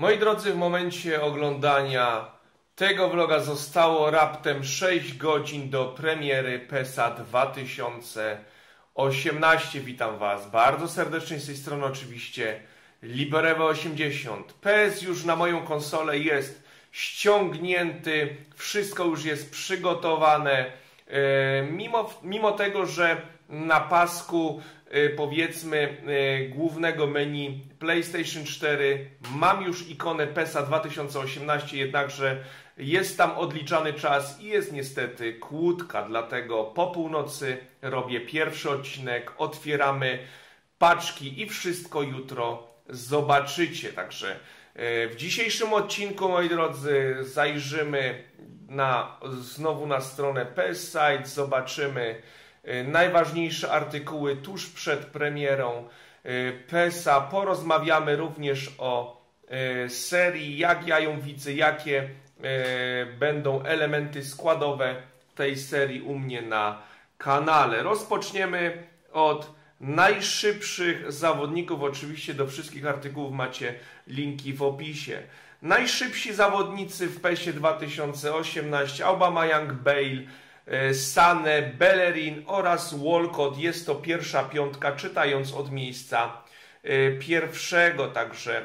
Moi drodzy, w momencie oglądania tego vloga zostało raptem 6 godzin do premiery PES-a 2018. Witam Was bardzo serdecznie, z tej strony oczywiście LIBEROEWE80. PES już na moją konsolę jest ściągnięty, wszystko już jest przygotowane. Mimo tego, że na pasku powiedzmy głównego menu PlayStation 4 mam już ikonę PES-a 2018, jednakże jest tam odliczany czas i jest niestety kłódka, dlatego po północy robię pierwszy odcinek, otwieramy paczki i wszystko jutro zobaczycie. Także w dzisiejszym odcinku, moi drodzy, zajrzymy znowu na stronę PSSite, zobaczymy najważniejsze artykuły tuż przed premierą PES-a. Porozmawiamy również o serii, jak ja ją widzę, jakie będą elementy składowe tej serii u mnie na kanale. Rozpoczniemy od najszybszych zawodników. Oczywiście do wszystkich artykułów macie linki w opisie. Najszybsi zawodnicy w PES-ie 2018: Aubameyang, Bale, Sané, Bellerin oraz Walcott. Jest to pierwsza piątka, czytając od miejsca pierwszego. Także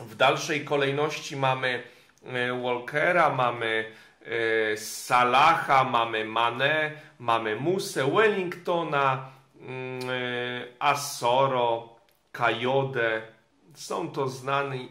w dalszej kolejności mamy Walkera, mamy Salaha, mamy Mané, mamy Musę, Wellingtona, Asoro, Kajodę. Są to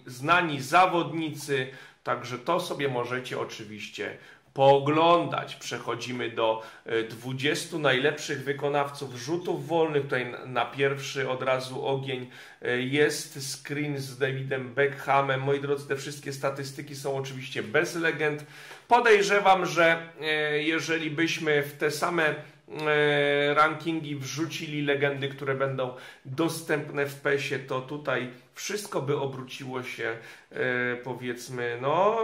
znani zawodnicy, także to sobie możecie oczywiście pooglądać. Przechodzimy do 20 najlepszych wykonawców rzutów wolnych. Tutaj na pierwszy od razu ogień jest screen z Davidem Beckhamem. Moi drodzy, te wszystkie statystyki są oczywiście bez legend. Podejrzewam, że jeżeli byśmy w te same rankingi wrzucili legendy, które będą dostępne w PES-ie, to tutaj wszystko by obróciło się, powiedzmy, no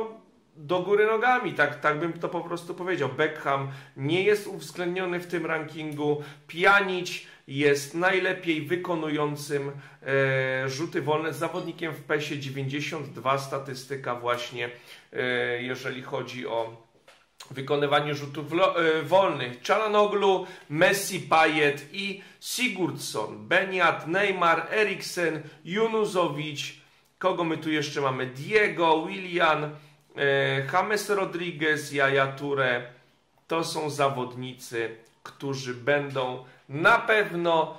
do góry nogami, tak bym to po prostu powiedział. Beckham nie jest uwzględniony w tym rankingu. Pjanić jest najlepiej wykonującym rzuty wolne zawodnikiem w PES-ie, 92 statystyka właśnie, jeżeli chodzi o wykonywanie rzutów wolnych. Çalhanoğlu, Messi, Payet i Sigurdsson, Beniat, Neymar, Eriksen, Junuzović. Kogo my tu jeszcze mamy? Diego, Willian, James Rodriguez, Yaya Toure. To są zawodnicy, którzy będą na pewno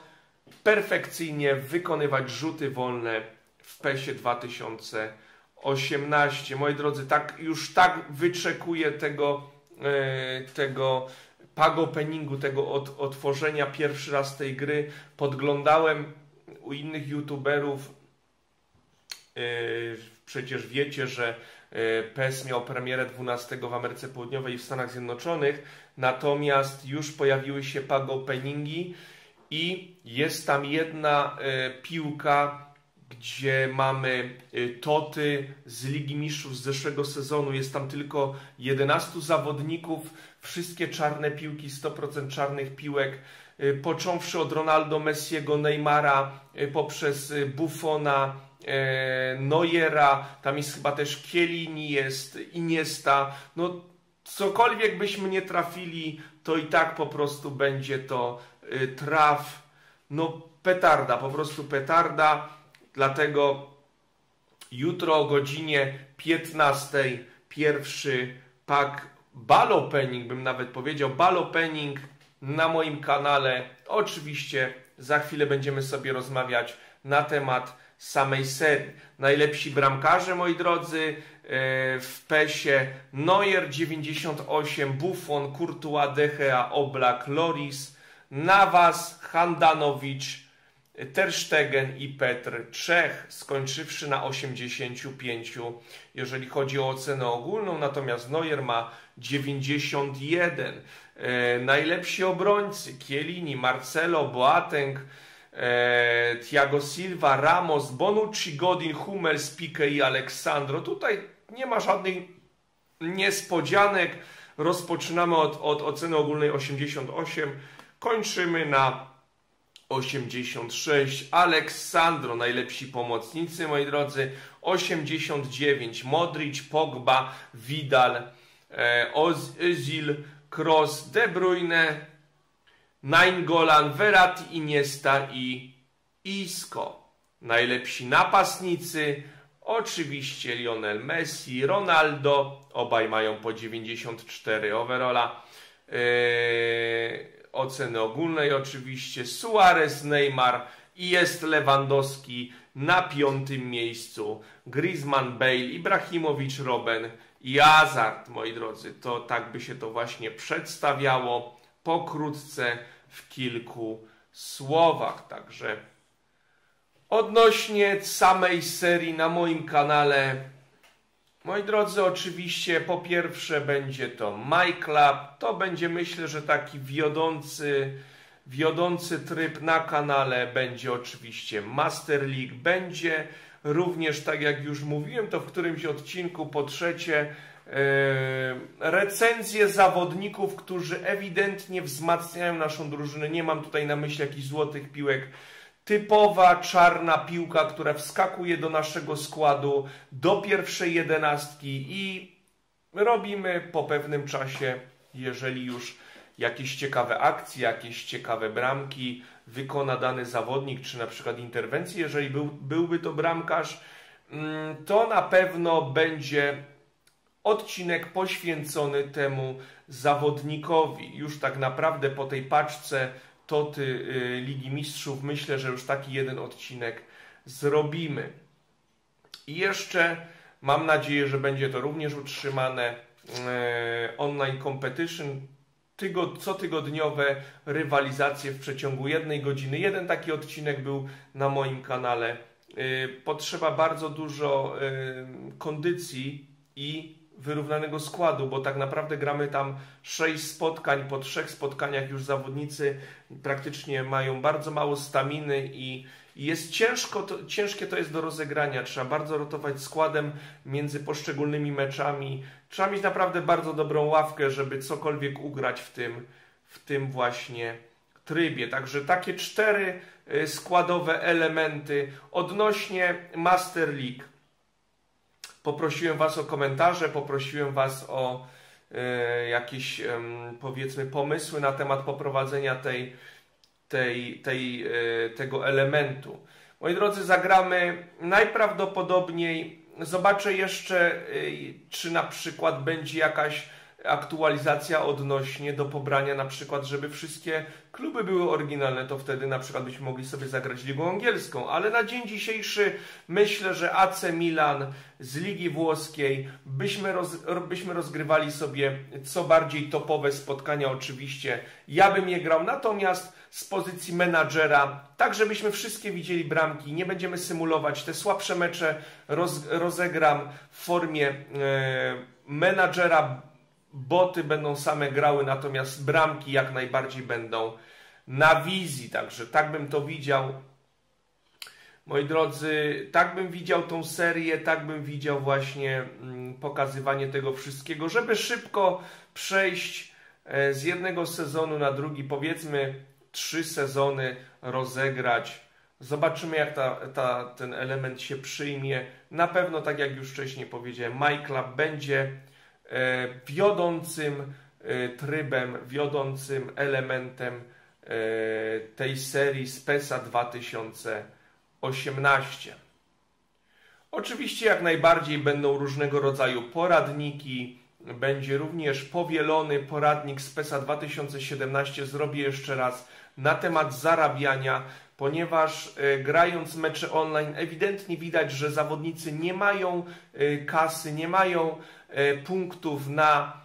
perfekcyjnie wykonywać rzuty wolne w PES-ie 2018. Moi drodzy, już wyczekuję tego pack openingu, tego otworzenia pierwszy raz tej gry. Podglądałem u innych youtuberów. Przecież wiecie, że PES miał premierę 12 w Ameryce Południowej i w Stanach Zjednoczonych, natomiast już pojawiły się pack openingi i jest tam jedna piłka, gdzie mamy TOTY z Ligi Mistrzów z zeszłego sezonu. Jest tam tylko 11 zawodników, wszystkie czarne piłki, 100% czarnych piłek, począwszy od Ronaldo, Messiego, Neymara, poprzez Buffona, Neuera, tam jest chyba też Chiellini, jest Iniesta. No cokolwiek byśmy nie trafili, to i tak po prostu będzie to traf. No petarda, po prostu petarda. Dlatego jutro o godzinie 15:00 pierwszy pack ball opening, bym nawet powiedział, ball opening na moim kanale. Oczywiście za chwilę będziemy sobie rozmawiać na temat samej serii. Najlepsi bramkarze, moi drodzy, w PES-ie: Neuer 98, Buffon, Courtois, De Gea, Oblak, Loris, Navas, Handanović, Ter Stegen i Petr Czech, skończywszy na 85, jeżeli chodzi o ocenę ogólną, natomiast Neuer ma 91. Najlepsi obrońcy: Chiellini, Marcelo, Boateng, Thiago Silva, Ramos, Bonucci, Godin, Hummels, Pique i Alexandro. Tutaj nie ma żadnych niespodzianek. Rozpoczynamy od oceny ogólnej 88, kończymy na 86, Aleksandro. Najlepsi pomocnicy, moi drodzy: 89. Modrić, Pogba, Vidal, Özil, Kroos, De Bruyne, Nainggolan, Verratti, Iniesta i Isco. Najlepsi napastnicy oczywiście Lionel Messi, Ronaldo, obaj mają po 94 overalla. Oceny ogólnej oczywiście Suarez, Neymar i jest Lewandowski na 5. miejscu. Griezmann, Bale, Ibrahimowicz, Robben i Hazard, moi drodzy. To tak by się to właśnie przedstawiało pokrótce w kilku słowach. Także odnośnie samej serii na moim kanale, moi drodzy, oczywiście po pierwsze będzie to MyClub. To będzie, myślę, że taki wiodący tryb na kanale. Będzie oczywiście Master League. Będzie również, tak jak już mówiłem, to w którymś odcinku, po trzecie, recenzje zawodników, którzy ewidentnie wzmacniają naszą drużynę. Nie mam tutaj na myśli jakichś złotych piłek. Typowa czarna piłka, która wskakuje do naszego składu, do pierwszej 11 i robimy po pewnym czasie, jeżeli już jakieś ciekawe akcje, jakieś ciekawe bramki wykona dany zawodnik, czy na przykład interwencje, jeżeli byłby to bramkarz, to na pewno będzie odcinek poświęcony temu zawodnikowi. Już tak naprawdę po tej paczce TOTY Ligi Mistrzów myślę, że już taki jeden odcinek zrobimy. I jeszcze mam nadzieję, że będzie to również utrzymane online competition, cotygodniowe rywalizacje w przeciągu jednej godziny. Jeden taki odcinek był na moim kanale. Potrzeba bardzo dużo kondycji i wyrównanego składu, bo tak naprawdę gramy tam 6 spotkań, po 3 spotkaniach już zawodnicy praktycznie mają bardzo mało staminy i jest ciężkie to jest do rozegrania. Trzeba bardzo rotować składem między poszczególnymi meczami. Trzeba mieć naprawdę bardzo dobrą ławkę, żeby cokolwiek ugrać w tym właśnie trybie. Także takie 4 składowe elementy. Odnośnie Master League poprosiłem Was o komentarze, poprosiłem Was o jakieś, powiedzmy, pomysły na temat poprowadzenia tego elementu. Moi drodzy, zagramy najprawdopodobniej, zobaczę jeszcze, czy na przykład będzie jakaś aktualizacja odnośnie do pobrania, na przykład, żeby wszystkie kluby były oryginalne, to wtedy na przykład byśmy mogli sobie zagrać ligą angielską, ale na dzień dzisiejszy myślę, że AC Milan z Ligi Włoskiej byśmy rozgrywali sobie co bardziej topowe spotkania, oczywiście ja bym je grał, natomiast z pozycji menadżera, tak żebyśmy wszystkie widzieli bramki, nie będziemy symulować, te słabsze mecze rozegram w formie menadżera. Boty będą same grały, natomiast bramki jak najbardziej będą na wizji. Także tak bym to widział. Moi drodzy, tak bym widział tą serię, tak bym widział właśnie pokazywanie tego wszystkiego, żeby szybko przejść z jednego sezonu na drugi. Powiedzmy 3 sezony rozegrać. Zobaczymy, jak ten element się przyjmie. Na pewno, tak jak już wcześniej powiedziałem, MyClub będzie wiodącym trybem, wiodącym elementem tej serii z PES-a 2018. Oczywiście jak najbardziej będą różnego rodzaju poradniki, będzie również powielony poradnik z PES-a 2017, zrobię jeszcze raz, na temat zarabiania, ponieważ grając mecze online ewidentnie widać, że zawodnicy nie mają kasy, nie mają punktów na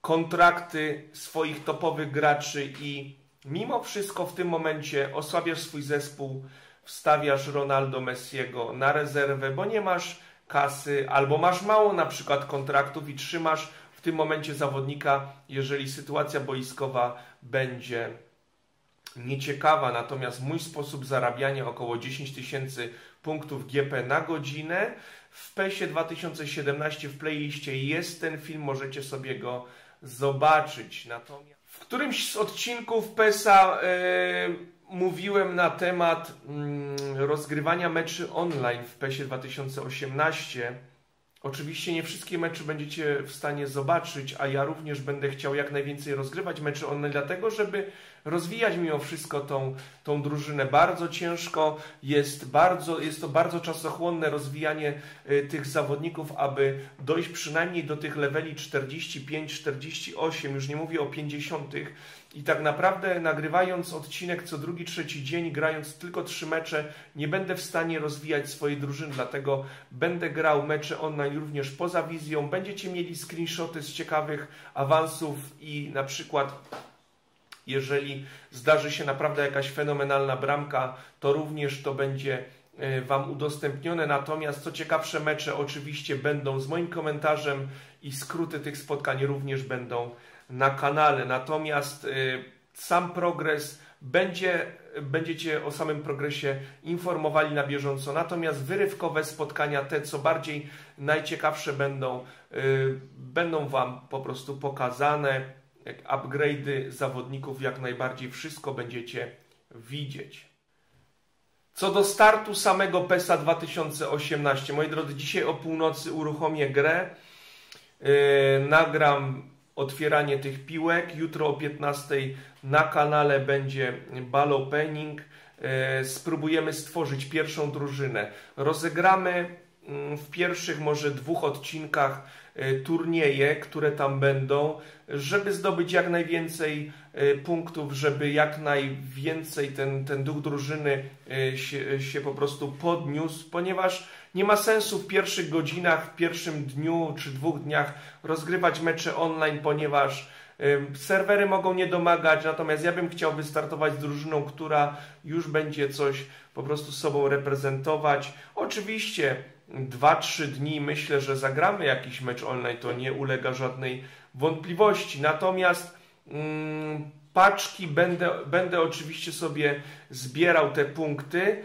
kontrakty swoich topowych graczy i mimo wszystko w tym momencie osłabiasz swój zespół, wstawiasz Ronaldo, Messiego na rezerwę, bo nie masz kasy albo masz mało na przykład kontraktów i trzymasz w tym momencie zawodnika, jeżeli sytuacja boiskowa będzie nieciekawa. Natomiast mój sposób zarabiania około 10 tysięcy punktów GP na godzinę w PES-ie 2017 w playliście jest ten film, możecie sobie go zobaczyć. Natomiast w którymś z odcinków PES-a mówiłem na temat rozgrywania meczy online w PES-ie 2018. Oczywiście nie wszystkie mecze będziecie w stanie zobaczyć, a ja również będę chciał jak najwięcej rozgrywać meczy online, dlatego żeby rozwijać mimo wszystko tą drużynę. Bardzo ciężko, jest to bardzo czasochłonne rozwijanie tych zawodników, aby dojść przynajmniej do tych leveli 45, 48, już nie mówię o 50. I tak naprawdę nagrywając odcinek co drugi, trzeci dzień, grając tylko 3 mecze, nie będę w stanie rozwijać swojej drużyny, dlatego będę grał mecze online również poza wizją. Będziecie mieli screenshoty z ciekawych awansów i na przykład jeżeli zdarzy się naprawdę jakaś fenomenalna bramka, to również to będzie Wam udostępnione. Natomiast co ciekawsze mecze oczywiście będą z moim komentarzem i skróty tych spotkań również będą na kanale. Natomiast sam progres będziecie o samym progresie informowali na bieżąco. Natomiast wyrywkowe spotkania, te co bardziej najciekawsze będą Wam po prostu pokazane. Upgrade'y zawodników, jak najbardziej wszystko będziecie widzieć. Co do startu samego PES-a 2018, moi drodzy, dzisiaj o północy uruchomię grę, nagram otwieranie tych piłek, jutro o 15:00 na kanale będzie ball opening, spróbujemy stworzyć pierwszą drużynę, rozegramy w pierwszych może 2 odcinkach turnieje, które tam będą, żeby zdobyć jak najwięcej punktów, żeby jak najwięcej ten duch drużyny się po prostu podniósł, ponieważ nie ma sensu w pierwszych godzinach, w pierwszym dniu czy 2 dniach rozgrywać mecze online, ponieważ serwery mogą nie domagać, natomiast ja bym chciał wystartować z drużyną, która już będzie coś po prostu sobą reprezentować. Oczywiście 2-3 dni myślę, że zagramy jakiś mecz online, to nie ulega żadnej wątpliwości. Natomiast paczki będę oczywiście sobie zbierał te punkty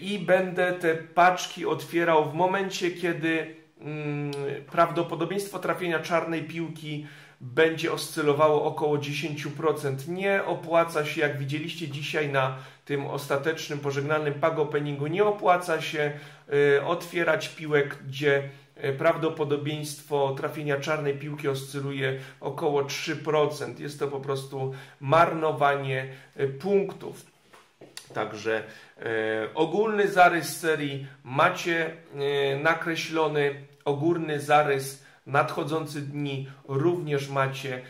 i będę te paczki otwierał w momencie, kiedy prawdopodobieństwo trafienia czarnej piłki będzie oscylowało około 10%. Nie opłaca się, jak widzieliście dzisiaj na tym ostatecznym, pożegnalnym pack openingu, nie opłaca się otwierać piłek, gdzie prawdopodobieństwo trafienia czarnej piłki oscyluje około 3%. Jest to po prostu marnowanie punktów. Także ogólny zarys serii macie nakreślony, ogólny zarys nadchodzący dni również macie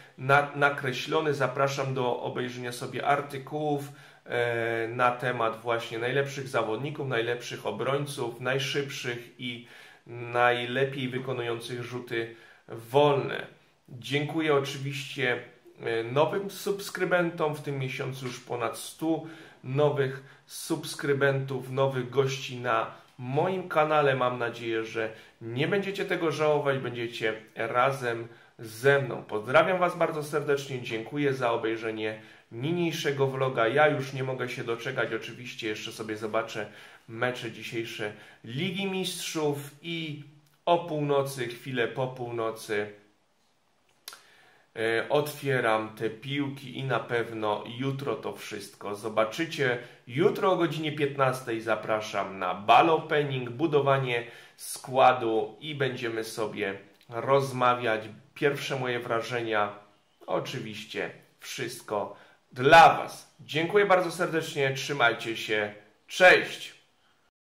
nakreślony. Zapraszam do obejrzenia sobie artykułów na temat właśnie najlepszych zawodników, najlepszych obrońców, najszybszych i najlepiej wykonujących rzuty wolne. Dziękuję oczywiście nowym subskrybentom. W tym miesiącu już ponad 100 nowych subskrybentów, nowych gości na moim kanale. Mam nadzieję, że nie będziecie tego żałować, będziecie razem ze mną. Pozdrawiam Was bardzo serdecznie, dziękuję za obejrzenie niniejszego vloga. Ja już nie mogę się doczekać, oczywiście jeszcze sobie zobaczę mecze dzisiejsze Ligi Mistrzów i o północy, chwilę po północy otwieram te piłki i na pewno jutro to wszystko zobaczycie. Jutro o godzinie 15:00 zapraszam na ball opening, budowanie składu i będziemy sobie rozmawiać. Pierwsze moje wrażenia, oczywiście wszystko dla Was. Dziękuję bardzo serdecznie, trzymajcie się, cześć!